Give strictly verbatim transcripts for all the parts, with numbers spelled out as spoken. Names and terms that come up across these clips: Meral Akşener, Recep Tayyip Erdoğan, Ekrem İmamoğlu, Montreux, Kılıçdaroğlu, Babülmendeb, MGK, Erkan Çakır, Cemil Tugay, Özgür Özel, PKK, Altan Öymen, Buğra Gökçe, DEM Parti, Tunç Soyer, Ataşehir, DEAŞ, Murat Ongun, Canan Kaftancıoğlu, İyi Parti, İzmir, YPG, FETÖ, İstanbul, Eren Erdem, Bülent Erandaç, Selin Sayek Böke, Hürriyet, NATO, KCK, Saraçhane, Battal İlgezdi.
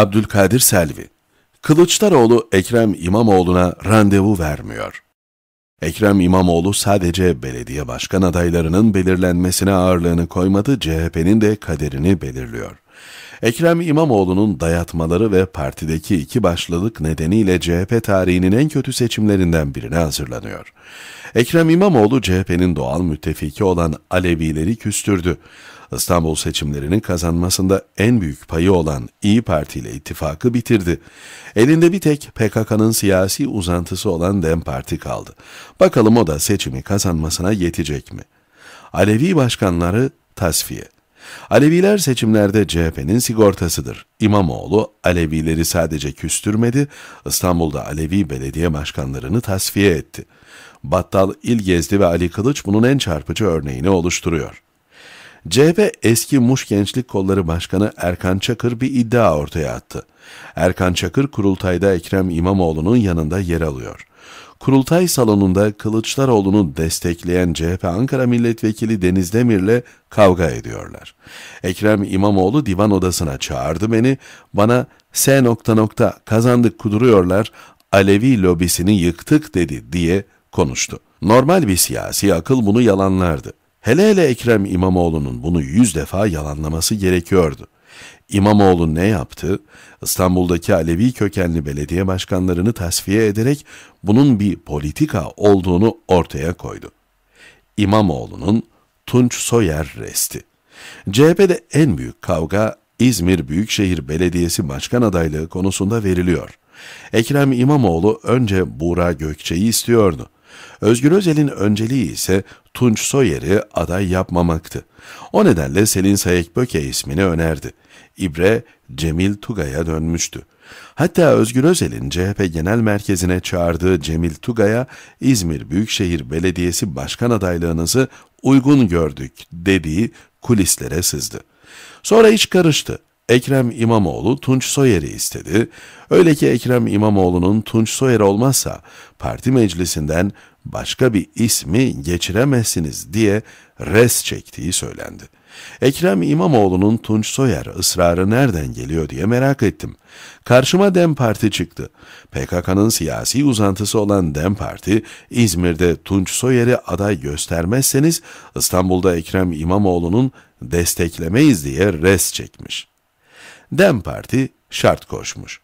Abdülkadir Selvi, Kılıçdaroğlu Ekrem İmamoğlu'na randevu vermiyor. Ekrem İmamoğlu sadece belediye başkan adaylarının belirlenmesine ağırlığını koymadı, C H P'nin de kaderini belirliyor. Ekrem İmamoğlu'nun dayatmaları ve partideki iki başlılık nedeniyle C H P tarihinin en kötü seçimlerinden birine hazırlanıyor. Ekrem İmamoğlu, C H P'nin doğal müttefiki olan Alevileri küstürdü. İstanbul seçimlerinin kazanmasında en büyük payı olan İyi Parti ile ittifakı bitirdi. Elinde bir tek P K K'nın siyasi uzantısı olan DEM Parti kaldı. Bakalım o da seçimi kazanmasına yetecek mi? Alevi başkanları tasfiye. Aleviler seçimlerde C H P'nin sigortasıdır. İmamoğlu Alevileri sadece küstürmedi, İstanbul'da Alevi belediye başkanlarını tasfiye etti. Battal İlgezdi ve Ali Kılıç bunun en çarpıcı örneğini oluşturuyor. C H P eski Muş Gençlik Kolları Başkanı Erkan Çakır bir iddia ortaya attı. Erkan Çakır kurultayda Ekrem İmamoğlu'nun yanında yer alıyor. Kurultay salonunda Kılıçdaroğlu'nu destekleyen C H P Ankara Milletvekili Deniz Demir'le kavga ediyorlar. Ekrem İmamoğlu divan odasına çağırdı beni, bana S nokta nokta kazandık kuduruyorlar, Alevi lobisini yıktık dedi diye konuştu. Normal bir siyasi akıl bunu yalanlardı. Hele hele Ekrem İmamoğlu'nun bunu yüz defa yalanlaması gerekiyordu. İmamoğlu ne yaptı? İstanbul'daki Alevi kökenli belediye başkanlarını tasfiye ederek bunun bir politika olduğunu ortaya koydu. İmamoğlu'nun Tunç Soyer resti. C H P'de en büyük kavga İzmir Büyükşehir Belediyesi başkan adaylığı konusunda veriliyor. Ekrem İmamoğlu önce Buğra Gökçe'yi istiyordu. Özgür Özel'in önceliği ise Tunç Soyer'i aday yapmamaktı. O nedenle Selin Sayek Böke ismini önerdi. İbre Cemil Tugay'a dönmüştü. Hatta Özgür Özel'in C H P Genel Merkezi'ne çağırdığı Cemil Tugay'a İzmir Büyükşehir Belediyesi Başkan adaylığınızı uygun gördük dediği kulislere sızdı. Sonra iş karıştı. Ekrem İmamoğlu Tunç Soyer'i istedi. Öyle ki Ekrem İmamoğlu'nun Tunç Soyer olmazsa parti meclisinden başka bir ismi geçiremezsiniz diye res çektiği söylendi. Ekrem İmamoğlu'nun Tunç Soyer ısrarı nereden geliyor diye merak ettim. Karşıma DEM Parti çıktı. P K K'nın siyasi uzantısı olan DEM Parti, İzmir'de Tunç Soyer'i aday göstermezseniz İstanbul'da Ekrem İmamoğlu'nun desteklemeyiz diye res çekmiş. DEM Parti şart koşmuş.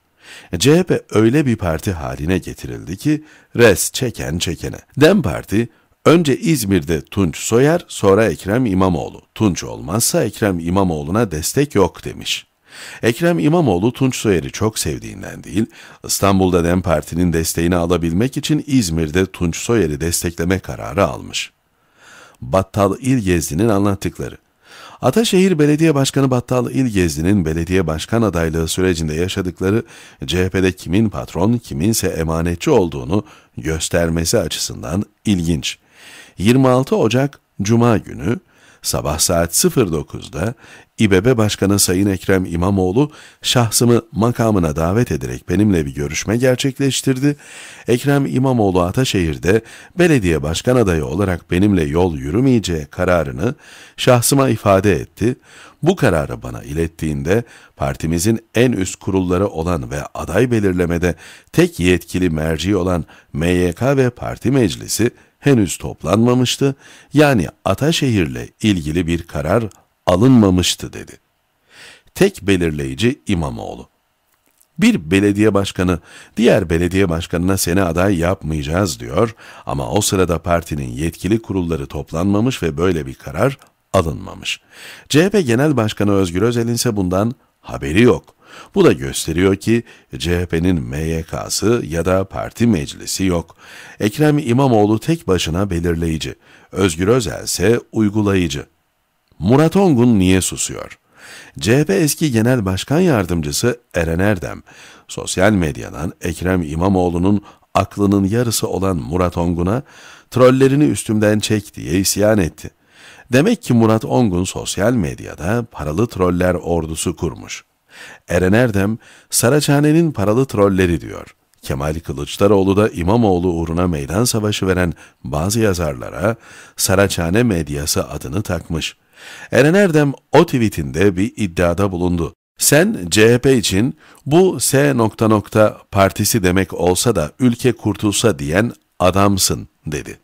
C H P öyle bir parti haline getirildi ki res çeken çekene. DEM Parti önce İzmir'de Tunç Soyer, sonra Ekrem İmamoğlu. Tunç olmazsa Ekrem İmamoğlu'na destek yok demiş. Ekrem İmamoğlu Tunç Soyer'i çok sevdiğinden değil, İstanbul'da DEM Parti'nin desteğini alabilmek için İzmir'de Tunç Soyer'i destekleme kararı almış. Battal İlgezdi'nin anlattıkları. Ataşehir Belediye Başkanı Battal İlgezdi'nin belediye başkan adaylığı sürecinde yaşadıkları, C H P'de kimin patron, kiminse emanetçi olduğunu göstermesi açısından ilginç. yirmi altı Ocak Cuma günü sabah saat sıfır dokuzda İBB Başkanı Sayın Ekrem İmamoğlu şahsımı makamına davet ederek benimle bir görüşme gerçekleştirdi. Ekrem İmamoğlu Ataşehir'de belediye başkan adayı olarak benimle yol yürümeyeceği kararını şahsıma ifade etti. Bu kararı bana ilettiğinde partimizin en üst kurulları olan ve aday belirlemede tek yetkili merci olan M G K ve parti meclisi henüz toplanmamıştı, yani Ataşehir'le ilgili bir karar alınmamıştı dedi. Tek belirleyici İmamoğlu. Bir belediye başkanı diğer belediye başkanına seni aday yapmayacağız diyor ama o sırada partinin yetkili kurulları toplanmamış ve böyle bir karar alınmamış. C H P Genel Başkanı Özgür Özel'in ise bundan haberi yok. Bu da gösteriyor ki C H P'nin M Y K'sı ya da parti meclisi yok. Ekrem İmamoğlu tek başına belirleyici, Özgür Özel ise uygulayıcı. Murat Ongun niye susuyor? C H P eski Genel Başkan Yardımcısı Eren Erdem, sosyal medyadan Ekrem İmamoğlu'nun aklının yarısı olan Murat Ongun'a trollerini üstümden çek diye isyan etti. Demek ki Murat Ongun sosyal medyada paralı troller ordusu kurmuş. Eren Erdem, Saraçhane'nin paralı trolleri diyor. Kemal Kılıçdaroğlu da İmamoğlu uğruna meydan savaşı veren bazı yazarlara Saraçhane medyası adını takmış. Eren Erdem o tweetinde bir iddiada bulundu. Sen C H P için bu S nokta nokta partisi demek olsa da ülke kurtulsa diyen adamsın dedi.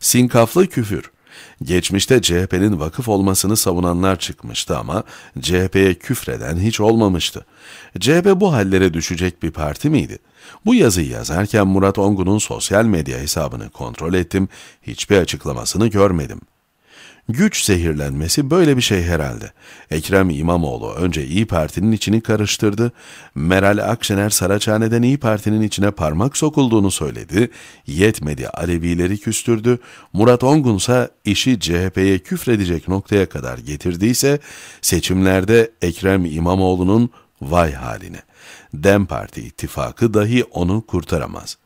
Sinkaflı küfür. Geçmişte C H P'nin vakıf olmasını savunanlar çıkmıştı ama C H P'ye küfreden hiç olmamıştı. C H P bu hallere düşecek bir parti miydi? Bu yazıyı yazarken Murat Ongun'un sosyal medya hesabını kontrol ettim, hiçbir açıklamasını görmedim. Güç zehirlenmesi böyle bir şey herhalde. Ekrem İmamoğlu önce İyi Parti'nin içini karıştırdı, Meral Akşener Saraçhane'den İyi Parti'nin içine parmak sokulduğunu söyledi, yetmedi Alevileri küstürdü, Murat Ongun'sa işi C H P'ye küfredecek noktaya kadar getirdiyse seçimlerde Ekrem İmamoğlu'nun vay haline. DEM Parti ittifakı dahi onu kurtaramaz.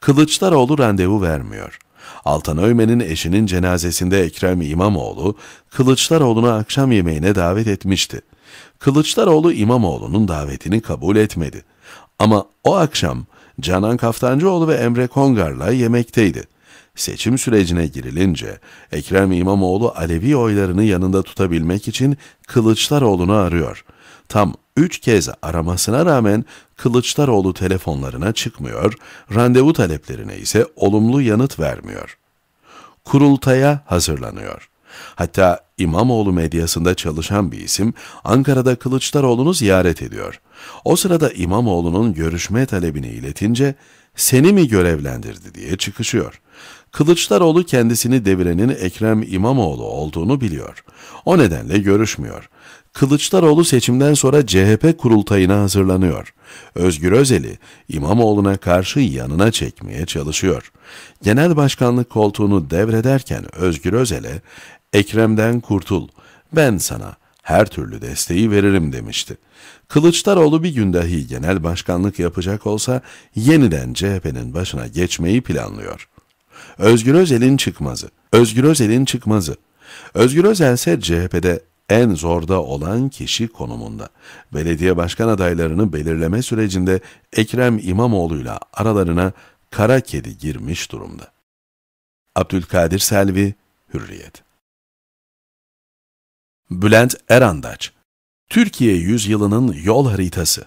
Kılıçdaroğlu randevu vermiyor. Altan Öymen'in eşinin cenazesinde Ekrem İmamoğlu, Kılıçdaroğlu'nu akşam yemeğine davet etmişti. Kılıçdaroğlu İmamoğlu'nun davetini kabul etmedi. Ama o akşam Canan Kaftancıoğlu ve Emre Kongar'la yemekteydi. Seçim sürecine girilince Ekrem İmamoğlu Alevi oylarını yanında tutabilmek için Kılıçdaroğlu'nu arıyor. Tam üç kez aramasına rağmen Kılıçdaroğlu telefonlarına çıkmıyor, randevu taleplerine ise olumlu yanıt vermiyor. Kurultaya hazırlanıyor. Hatta İmamoğlu medyasında çalışan bir isim Ankara'da Kılıçdaroğlu'nu ziyaret ediyor. O sırada İmamoğlu'nun görüşme talebini iletince "Seni mi görevlendirdi?" diye çıkışıyor. Kılıçdaroğlu kendisini devirenin Ekrem İmamoğlu olduğunu biliyor. O nedenle görüşmüyor. Kılıçdaroğlu seçimden sonra C H P kurultayına hazırlanıyor. Özgür Özel'i İmamoğlu'na karşı yanına çekmeye çalışıyor. Genel başkanlık koltuğunu devrederken Özgür Özel'e "Ekrem'den kurtul, ben sana her türlü desteği veririm" demişti. Kılıçdaroğlu bir gün dahi genel başkanlık yapacak olsa yeniden C H P'nin başına geçmeyi planlıyor. Özgür Özel'in çıkmazı. Özgür Özel'in çıkmazı. Özgür Özel ise C H P'de en zorda olan kişi konumunda. Belediye başkan adaylarını belirleme sürecinde Ekrem İmamoğlu'yla aralarına kara kedi girmiş durumda. Abdülkadir Selvi, Hürriyet. Bülent Erandaç, Türkiye Yüzyılının Yol Haritası.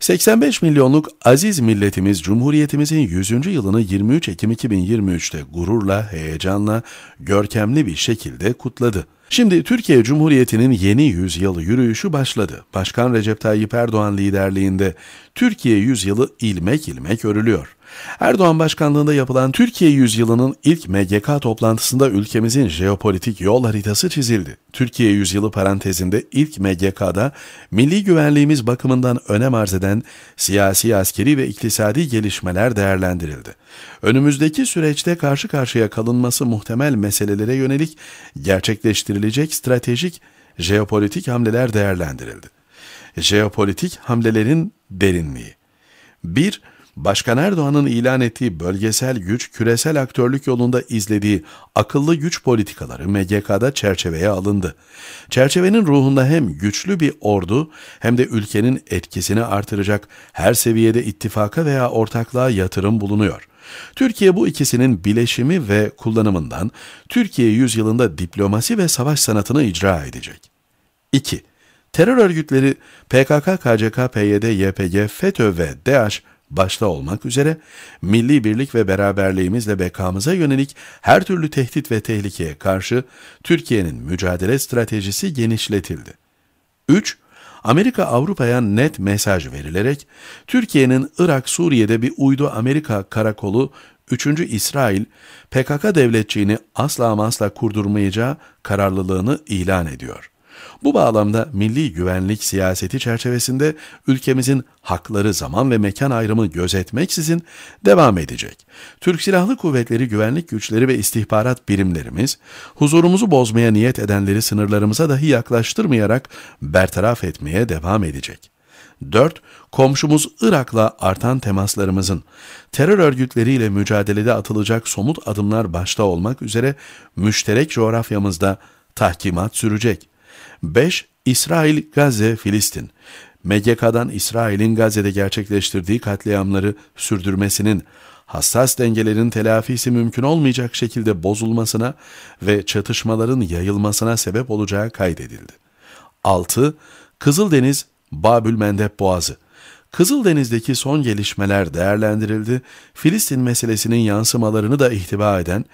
seksen beş milyonluk aziz milletimiz Cumhuriyetimizin yüzüncü yılını yirmi üç Ekim iki bin yirmi üç'te gururla, heyecanla, görkemli bir şekilde kutladı. Şimdi Türkiye Cumhuriyeti'nin yeni yüzyıl yürüyüşü başladı. Başkan Recep Tayyip Erdoğan liderliğinde Türkiye Yüzyılı ilmek ilmek örülüyor. Erdoğan başkanlığında yapılan Türkiye Yüzyılı'nın ilk M G K toplantısında ülkemizin jeopolitik yol haritası çizildi. Türkiye Yüzyılı parantezinde ilk M G K'da milli güvenliğimiz bakımından önem arz eden siyasi, askeri ve iktisadi gelişmeler değerlendirildi. Önümüzdeki süreçte karşı karşıya kalınması muhtemel meselelere yönelik gerçekleştirilecek stratejik jeopolitik hamleler değerlendirildi. Jeopolitik hamlelerin derinliği. bir- Başkan Erdoğan'ın ilan ettiği bölgesel güç, küresel aktörlük yolunda izlediği akıllı güç politikaları M G K'da çerçeveye alındı. Çerçevenin ruhunda hem güçlü bir ordu hem de ülkenin etkisini artıracak her seviyede ittifaka veya ortaklığa yatırım bulunuyor. Türkiye bu ikisinin bileşimi ve kullanımından Türkiye yüzyılında diplomasi ve savaş sanatını icra edecek. iki- Terör örgütleri P K K, K C K, P Y D, Y P G, FETÖ ve DEAŞ başta olmak üzere milli birlik ve beraberliğimizle bekamıza yönelik her türlü tehdit ve tehlikeye karşı Türkiye'nin mücadele stratejisi genişletildi. üç- Amerika Avrupa'ya net mesaj verilerek Türkiye'nin Irak, Suriye'de bir uydu Amerika karakolu, üçüncü İsrail, P K K devletçiğini asla ama asla kurdurmayacağı kararlılığını ilan ediyor. Bu bağlamda milli güvenlik siyaseti çerçevesinde ülkemizin hakları, zaman ve mekan ayrımı gözetmeksizin devam edecek. Türk Silahlı Kuvvetleri, güvenlik güçleri ve istihbarat birimlerimiz, huzurumuzu bozmaya niyet edenleri sınırlarımıza dahi yaklaştırmayarak bertaraf etmeye devam edecek. dört- Komşumuz Irak'la artan temaslarımızın, terör örgütleriyle mücadelede atılacak somut adımlar başta olmak üzere müşterek coğrafyamızda tahkimat sürecek. beş- İsrail, Gazze, Filistin. M G K'dan İsrail'in Gazze'de gerçekleştirdiği katliamları sürdürmesinin, hassas dengelerin telafisi mümkün olmayacak şekilde bozulmasına ve çatışmaların yayılmasına sebep olacağı kaydedildi. altı- Kızıldeniz, Babülmendeb Boğazı. Kızıldeniz'deki son gelişmeler değerlendirildi, Filistin meselesinin yansımalarını da ihtiva eden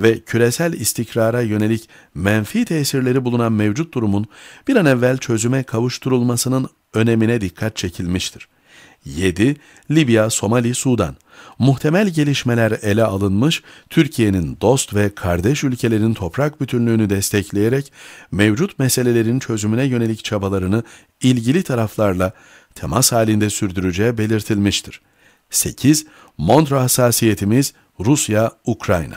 ve küresel istikrara yönelik menfi tesirleri bulunan mevcut durumun bir an evvel çözüme kavuşturulmasının önemine dikkat çekilmiştir. yedi. Libya, Somali, Sudan. Muhtemel gelişmeler ele alınmış, Türkiye'nin dost ve kardeş ülkelerin toprak bütünlüğünü destekleyerek mevcut meselelerin çözümüne yönelik çabalarını ilgili taraflarla temas halinde sürdüreceği belirtilmiştir. sekiz. Montre hassasiyetimiz, Rusya, Ukrayna.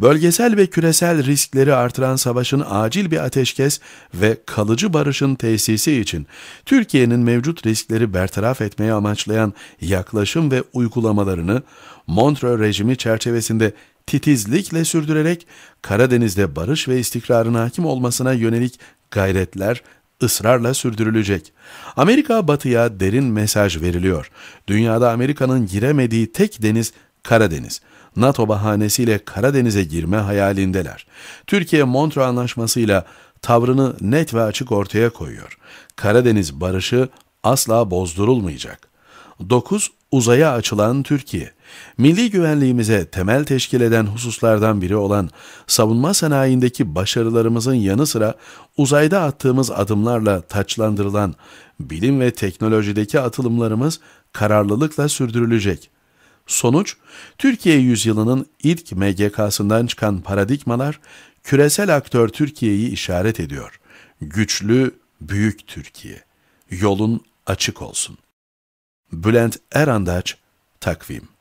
Bölgesel ve küresel riskleri artıran savaşın acil bir ateşkes ve kalıcı barışın tesisi için Türkiye'nin mevcut riskleri bertaraf etmeyi amaçlayan yaklaşım ve uygulamalarını Montreux rejimi çerçevesinde titizlikle sürdürerek Karadeniz'de barış ve istikrarın hakim olmasına yönelik gayretler ısrarla sürdürülecek. Amerika Batı'ya derin mesaj veriliyor. Dünyada Amerika'nın giremediği tek deniz Karadeniz. NATO bahanesiyle Karadeniz'e girme hayalindeler. Türkiye Montreux Anlaşması'yla tavrını net ve açık ortaya koyuyor. Karadeniz barışı asla bozdurulmayacak. dokuz. Uzaya açılan Türkiye. Milli güvenliğimize temel teşkil eden hususlardan biri olan savunma sanayindeki başarılarımızın yanı sıra uzayda attığımız adımlarla taçlandırılan bilim ve teknolojideki atılımlarımız kararlılıkla sürdürülecek. Sonuç, Türkiye yüzyılının ilk M G K'sından çıkan paradigmalar, küresel aktör Türkiye'yi işaret ediyor. Güçlü, büyük Türkiye. Yolun açık olsun. Bülent Erandaç, Takvim.